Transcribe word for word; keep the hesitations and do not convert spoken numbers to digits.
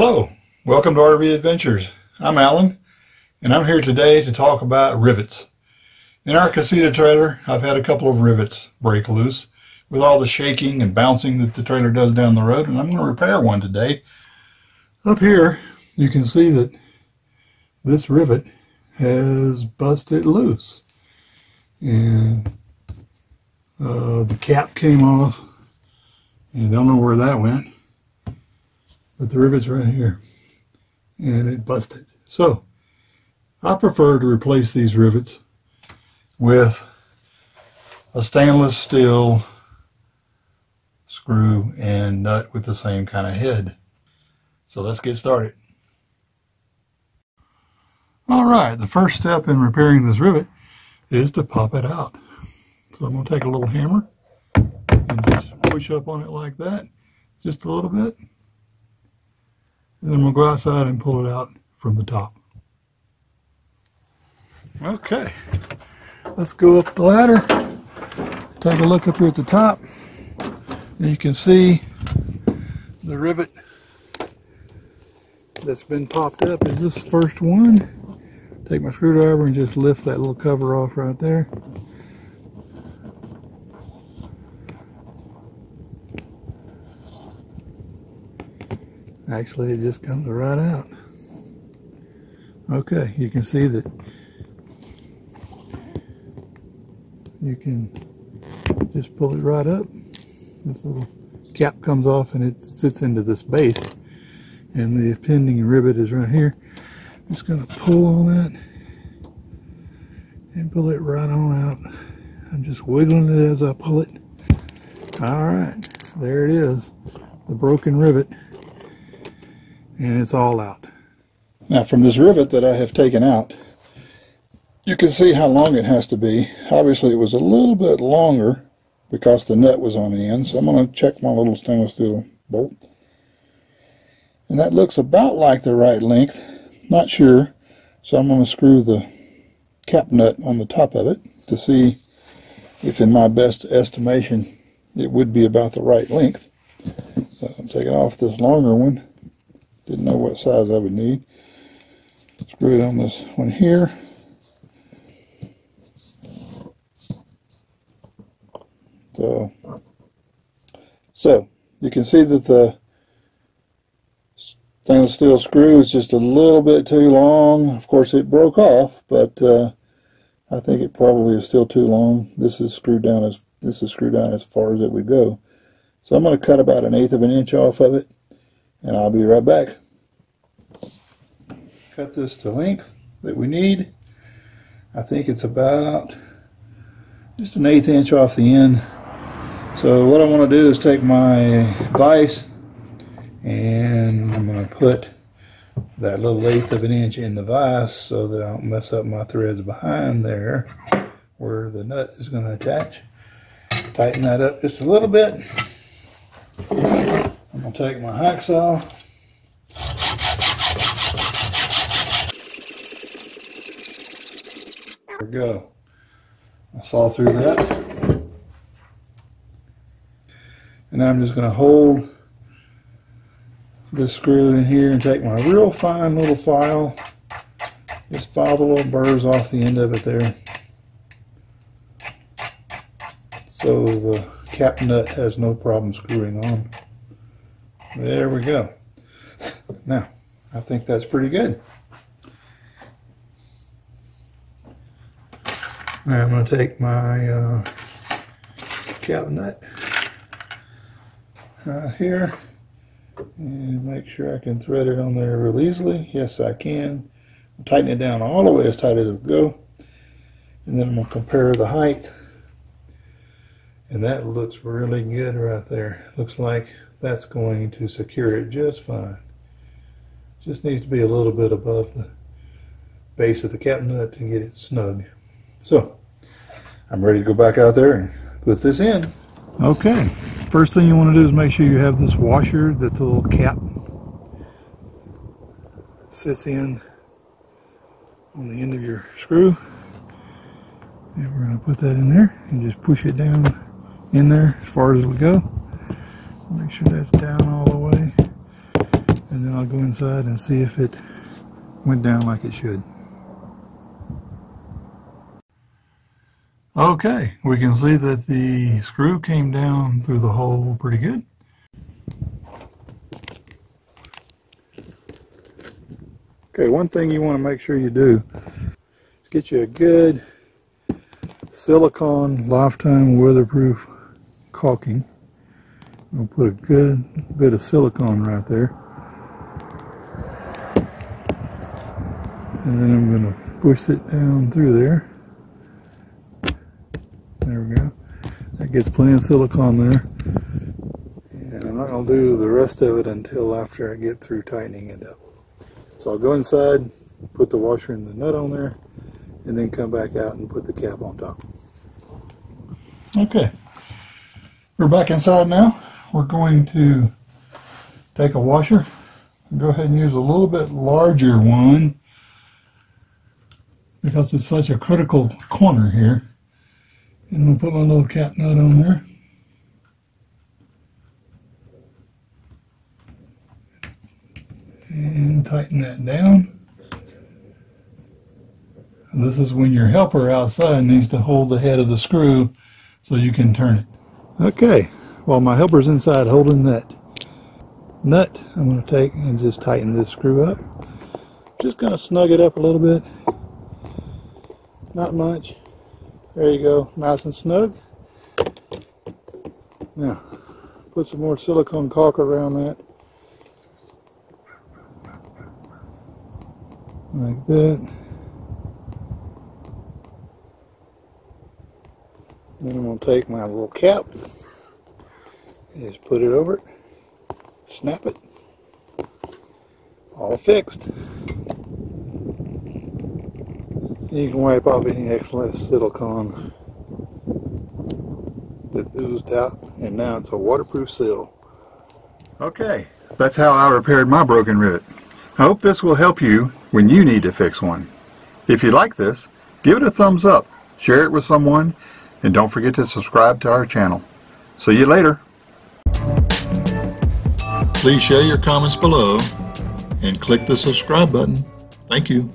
Hello, welcome to R V Adventures. I'm Alan, and I'm here today to talk about rivets. In our Casita trailer, I've had a couple of rivets break loose with all the shaking and bouncing that the trailer does down the road, and I'm going to repair one today. Up here, you can see that this rivet has busted loose, and uh, the cap came off, and I don't know where that went. But the rivet's right here, and it busted. So I prefer to replace these rivets with a stainless steel screw and nut with the same kind of head. So let's get started. All right, the first step in repairing this rivet is to pop it out. So I'm going to take a little hammer and just push up on it like that, just a little bit. And then we'll go outside and pull it out from the top. Okay, let's go up the ladder, take a look up here at the top, and you can see the rivet that's been popped up is this first one. Take my screwdriver and just lift that little cover off right there. Actually, it just comes right out. Okay, you can see that you can just pull it right up. This little cap comes off and it sits into this base. And the appending rivet is right here. I'm just going to pull on that and pull it right on out. I'm just wiggling it as I pull it. All right, there it is, the broken rivet. And it's all out. Now from this rivet that I have taken out, you can see how long it has to be. Obviously it was a little bit longer because the nut was on the end, so I'm going to check my little stainless steel bolt. And that looks about like the right length, not sure, so I'm going to screw the cap nut on the top of it to see if in my best estimation it would be about the right length. So I'm taking off this longer one. Didn't know what size I would need. Screw it on this one here. So, so you can see that the stainless steel screw is just a little bit too long. Of course, it broke off, but uh, I think it probably is still too long. This is screwed down as this is screwed down as far as it would go. So I'm going to cut about an eighth of an inch off of it. And I'll be right back. Cut this to length that we need. I think it's about just an eighth inch off the end. So what I want to do is take my vise and I'm going to put that little eighth of an inch in the vise so that I don't mess up my threads behind there where the nut is going to attach. Tighten that up just a little bit. I'm going to take my hacksaw. There we go. I saw through that. And I'm just going to hold this screw in here and take my real fine little file. Just file the little burrs off the end of it there. So the cap nut has no problem screwing on. There we go. Now, I think that's pretty good. Now I'm going to take my uh, cap nut right here and make sure I can thread it on there real easily. Yes, I can. I'll tighten it down all the way as tight as it'll go. And then I'm going to compare the height. And that looks really good right there. Looks like that's going to secure it just fine. Just needs to be a little bit above the base of the cap nut to get it snug. So I'm ready to go back out there and put this in. Okay, first thing you want to do is make sure you have this washer that the little cap sits in on the end of your screw. And we're going to put that in there and just push it down in there as far as it'll go. Make sure that's down all the way. and then I'll go inside and see if it went down like it should. Okay, we can see that the screw came down through the hole pretty good. Okay, one thing you want to make sure you do is get you a good silicone lifetime weatherproof caulking. We'll put a good bit of silicone right there. And then I'm going to push it down through there. There we go. That gets plenty of silicone there. And I'm not going to do the rest of it until after I get through tightening it up. So I'll go inside, put the washer and the nut on there, and then come back out and put the cap on top. Okay, we're back inside now. We're going to take a washer and go ahead and use a little bit larger one because it's such a critical corner here. And we'll put my little cap nut on there. And tighten that down. And this is when your helper outside needs to hold the head of the screw so you can turn it. Okay, while my helper's inside holding that nut, I'm going to take and just tighten this screw up. Just going to snug it up a little bit. Not much. There you go, nice and snug. Now, put some more silicone caulk around that. Like that. Then I'm going to take my little cap, just put it over it, snap it, all fixed. You can wipe off any excess silicone that oozed out, and now it's a waterproof seal. Okay, that's how I repaired my broken rivet. I hope this will help you when you need to fix one. If you like this, give it a thumbs up, share it with someone, and don't forget to subscribe to our channel. See you later. Please share your comments below and click the subscribe button. Thank you.